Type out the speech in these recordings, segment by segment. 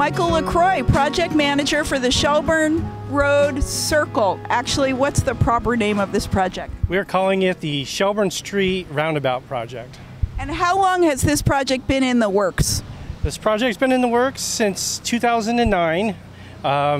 Michael LaCroix, project manager for the Shelburne Road Circle. Actually, what's the proper name of this project? We're calling it the Shelburne Street Roundabout Project. And how long has this project been in the works? This project's been in the works since 2009.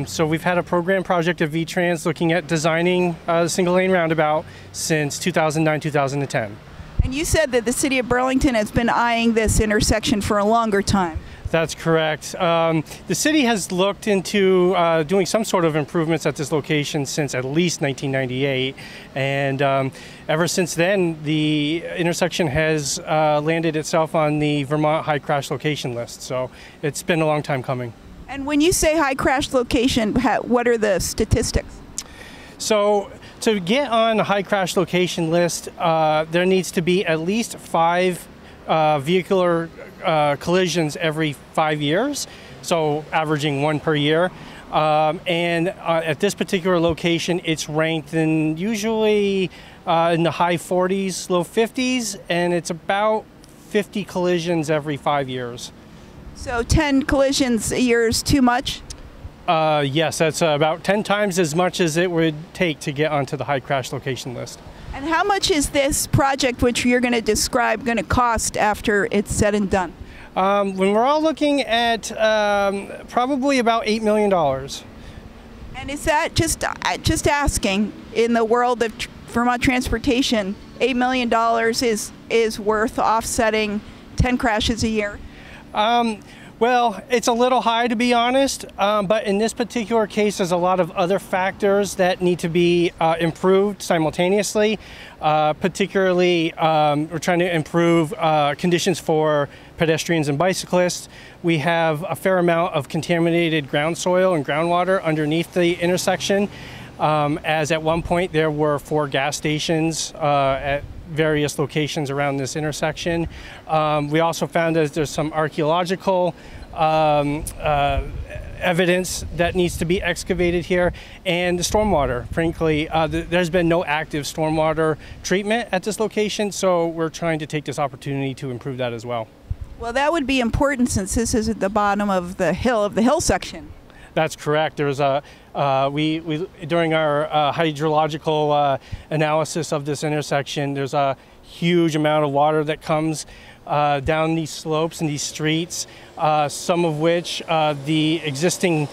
So we've had a program project at V-Trans looking at designing a single lane roundabout since 2009, 2010. And you said that the city of Burlington has been eyeing this intersection for a longer time. That's correct. The city has looked into doing some sort of improvements at this location since at least 1998. And ever since then, the intersection has landed itself on the Vermont high crash location list. So it's been a long time coming. And when you say high crash location, what are the statistics? So to get on a high crash location list, there needs to be at least 5 vehicular collisions every 5 years, so averaging 1 per year. At this particular location, it's ranked in usually in the high 40s, low 50s, and it's about 50 collisions every 5 years. So 10 collisions a year is too much? Yes, that's about 10 times as much as it would take to get onto the high crash location list. And how much is this project, which you're going to describe, going to cost after it's said and done? When we're all looking at probably about $8 million. And is that, just asking, in the world of Vermont transportation, $8 million is worth offsetting 10 crashes a year? Well, it's a little high, to be honest, but in this particular case, there's a lot of other factors that need to be improved simultaneously. Particularly, we're trying to improve conditions for pedestrians and bicyclists. We have a fair amount of contaminated ground soil and groundwater underneath the intersection, as at one point there were 4 gas stations at various locations around this intersection. We also found that there's some archaeological evidence that needs to be excavated here, and the stormwater. Frankly, there's been no active stormwater treatment at this location, so we're trying to take this opportunity to improve that as well. Well, that would be important since this is at the bottom of the hill section. That's correct. There's a during our hydrological analysis of this intersection, there's a huge amount of water that comes down these slopes and these streets, some of which the existing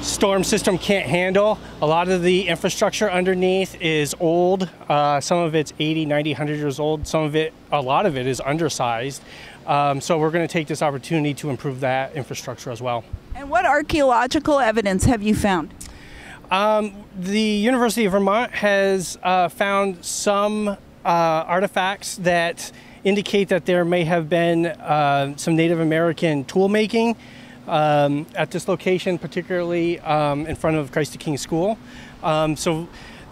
storm system can't handle. A lot of the infrastructure underneath is old. Some of it's 80, 90, 100 years old. Some of it, a lot of it, is undersized. So we're going to take this opportunity to improve that infrastructure as well. And what archaeological evidence have you found? The University of Vermont has found some artifacts that indicate that there may have been some Native American tool making at this location, particularly in front of Christ the King School.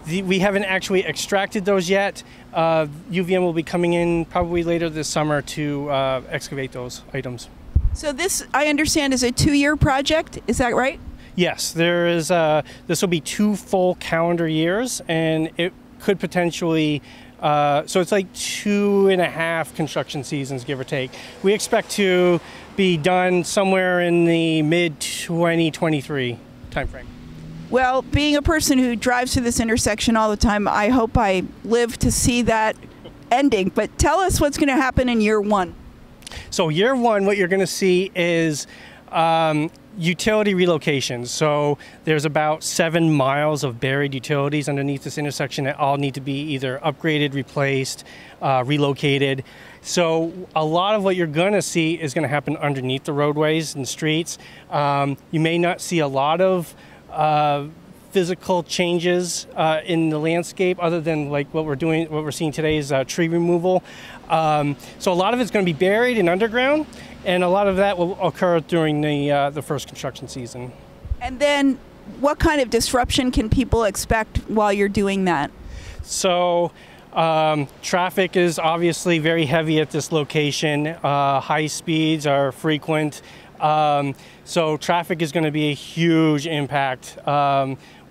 We haven't actually extracted those yet. UVM will be coming in probably later this summer to excavate those items. So this, I understand, is a 2-year project. Is that right? Yes, there is. This will be 2 full calendar years, and it could potentially. So it's like 2.5 construction seasons, give or take. We expect to be done somewhere in the mid-2023 timeframe. Well, being a person who drives through this intersection all the time, I hope I live to see that ending. But tell us what's going to happen in year 1. So year 1, what you're going to see is utility relocations. So there's about 7 miles of buried utilities underneath this intersection that all need to be either upgraded, replaced, relocated. So a lot of what you're going to see is going to happen underneath the roadways and streets. You may not see a lot of physical changes in the landscape, other than like what we're doing, what we're seeing today is tree removal. So a lot of it's going to be buried and underground, and a lot of that will occur during the first construction season. And then, what kind of disruption can people expect while you're doing that? So, traffic is obviously very heavy at this location. High speeds are frequent, so traffic is going to be a huge impact.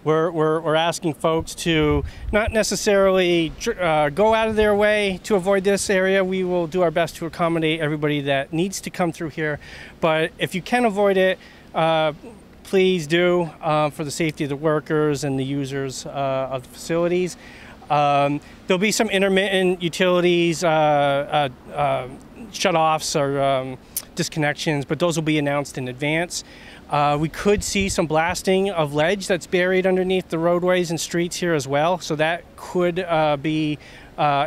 We're asking folks to not necessarily go out of their way to avoid this area. We will do our best to accommodate everybody that needs to come through here. But if you can avoid it, please do, for the safety of the workers and the users of the facilities. There'll be some intermittent utilities shutoffs or disconnections, but those will be announced in advance. We could see some blasting of ledge that's buried underneath the roadways and streets here as well, so that could be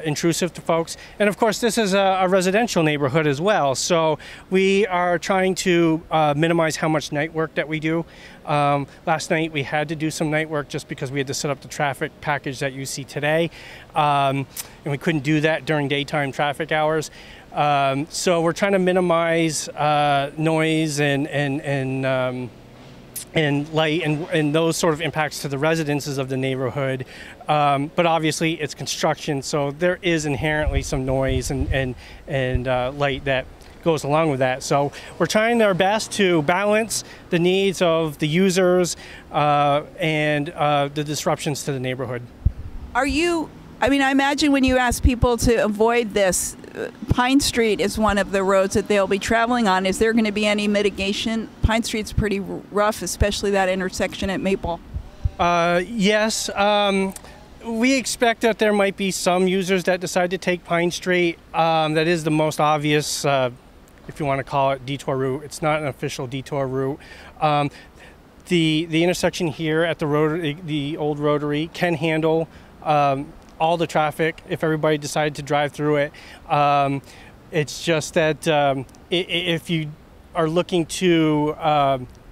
intrusive to folks. And of course, this is a residential neighborhood as well, so we are trying to minimize how much night work that we do. Last night we had to do some night work just because we had to set up the traffic package that you see today, and we couldn't do that during daytime traffic hours. So we're trying to minimize noise and light and those sort of impacts to the residences of the neighborhood. But obviously it's construction, so there is inherently some noise and light that goes along with that. So we're trying our best to balance the needs of the users and the disruptions to the neighborhood. I mean, I imagine when you ask people to avoid this, Pine Street is one of the roads that they'll be traveling on. Is there going to be any mitigation? Pine Street's pretty rough, especially that intersection at Maple. Yes. We expect that there might be some users that decide to take Pine Street. That is the most obvious, if you want to call it, detour route. It's not an official detour route. The intersection here at the rotary, the old rotary, can handle all the traffic if everybody decided to drive through it. It's just that if you are looking to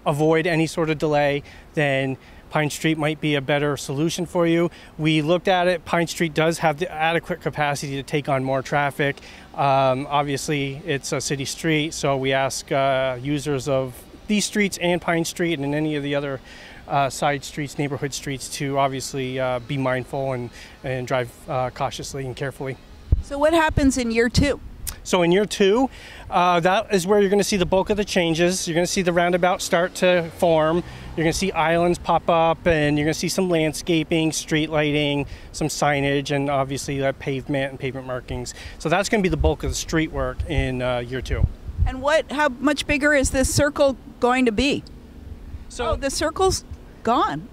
avoid any sort of delay, then Pine Street might be a better solution for you. We looked at it. Pine Street does have the adequate capacity to take on more traffic. Obviously, it's a city street, so we ask users of these streets and Pine Street and any of the other side streets, neighborhood streets, to obviously be mindful and drive cautiously and carefully. So what happens in year two? So in year two, that is where you're going to see the bulk of the changes. You're going to see the roundabout start to form. You're going to see islands pop up, and you're going to see some landscaping, street lighting, some signage, and obviously that pavement and pavement markings. So that's going to be the bulk of the street work in year two. And how much bigger is this circle going to be? So the circle's gone.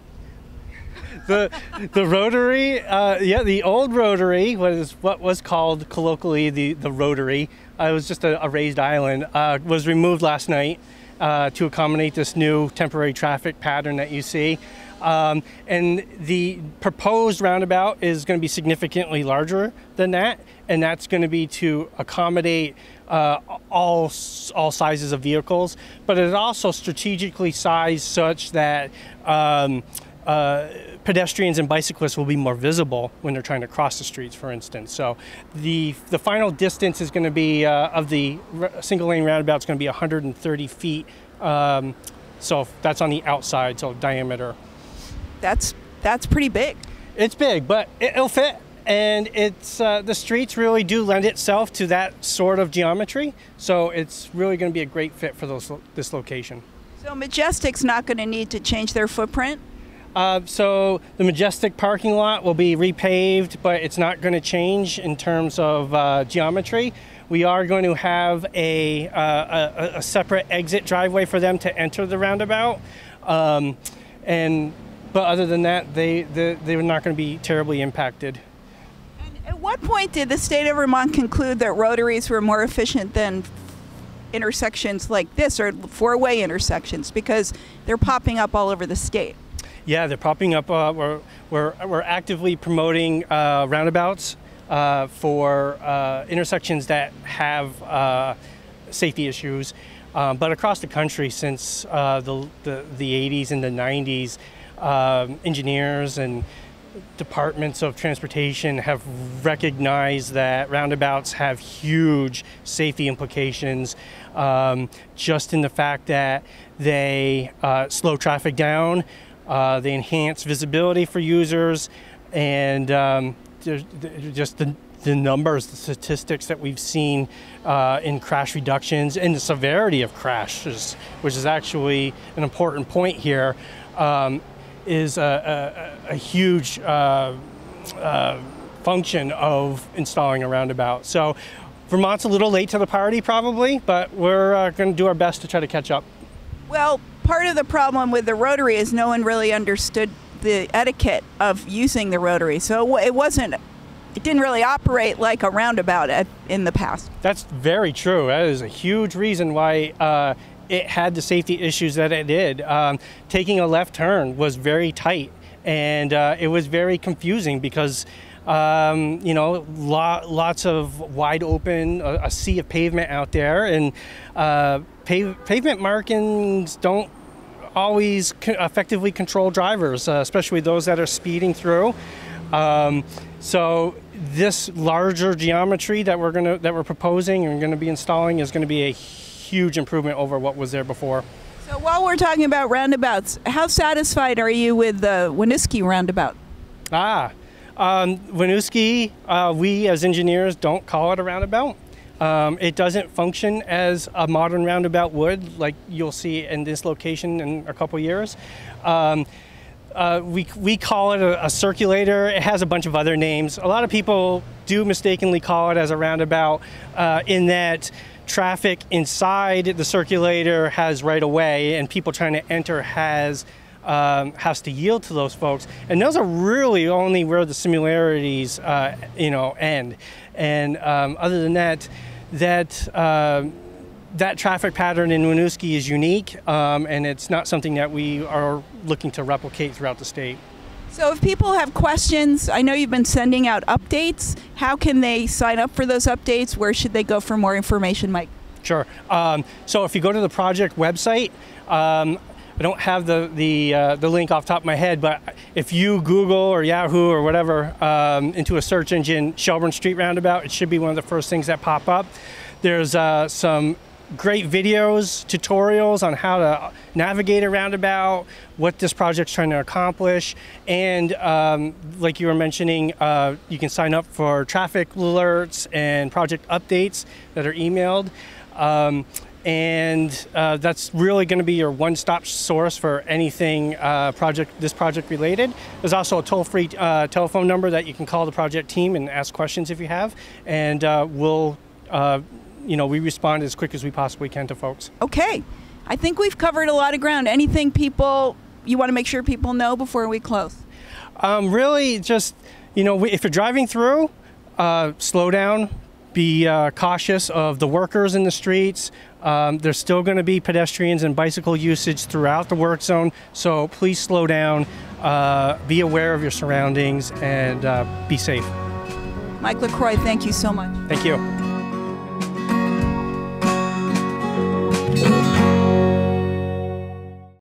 The rotary, yeah, the old rotary was what was called colloquially the rotary. It was just a raised island. Was removed last night to accommodate this new temporary traffic pattern that you see. And the proposed roundabout is going to be significantly larger than that, and that's going to be to accommodate all sizes of vehicles, but it's also strategically sized such that pedestrians and bicyclists will be more visible when they're trying to cross the streets, for instance. So the final distance is going to be of the single lane roundabout is going to be 130 feet. So that's on the outside, so diameter. That's pretty big. It's big, but it'll fit, and it's the streets really do lend itself to that sort of geometry, so it's really going to be a great fit for this location. So Majestic's not going to need to change their footprint? So the Majestic parking lot will be repaved, but it's not going to change in terms of geometry. We are going to have a separate exit driveway for them to enter the roundabout, but other than that, they were not going to be terribly impacted. And at what point did the state of Vermont conclude that rotaries were more efficient than intersections like this, or four-way intersections, because they're popping up all over the state? Yeah, they're popping up. We're actively promoting roundabouts for intersections that have safety issues, but across the country since the 80s and the 90s, engineers and departments of transportation have recognized that roundabouts have huge safety implications, just in the fact that they slow traffic down, they enhance visibility for users, and just the numbers, the statistics that we've seen in crash reductions and the severity of crashes, which is actually an important point here. is a huge function of installing a roundabout. So Vermont's a little late to the party probably, but we're going to do our best to try to catch up. Well, part of the problem with the rotary is no one really understood the etiquette of using the rotary, so it didn't really operate like a roundabout in the past. That's very true. That is a huge reason why it had the safety issues that it did. Taking a left turn was very tight, and it was very confusing because you know, lots of wide open, a sea of pavement out there, and pavement markings don't always effectively control drivers, especially those that are speeding through. So this larger geometry that we're proposing and going to be installing is going to be a huge improvement over what was there before. So while we're talking about roundabouts, how satisfied are you with the Winooski roundabout? Winooski, we as engineers don't call it a roundabout. It doesn't function as a modern roundabout would, like you'll see in this location in a couple years. We call it a circulator. It has a bunch of other names. A lot of people do mistakenly call it as a roundabout in that traffic inside the circulator has right of way, and people trying to enter has to yield to those folks, and those are really only where the similarities you know, end. And other than that, that traffic pattern in Winooski is unique, and it's not something that we are looking to replicate throughout the state. So if people have questions, I know you've been sending out updates. How can they sign up for those updates? Where should they go for more information, Mike? Sure. So if you go to the project website, I don't have the link off the top of my head, but if you Google or Yahoo or whatever into a search engine, Shelburne Street Roundabout, it should be one of the first things that pop up. There's some great videos, tutorials on how to navigate a roundabout, what this project's trying to accomplish, and like you were mentioning, you can sign up for traffic alerts and project updates that are emailed. And that's really going to be your one-stop source for anything this project related. There's also a toll-free telephone number that you can call the project team and ask questions if you have, and we'll you know, we respond as quick as we possibly can to folks. Okay, I think we've covered a lot of ground. Anything you want to make sure people know before we close? Really, just, you know, if you're driving through, slow down. Be cautious of the workers in the streets. There's still going to be pedestrians and bicycle usage throughout the work zone, so please slow down, be aware of your surroundings, and be safe. Mike LaCroix, thank you so much. Thank you.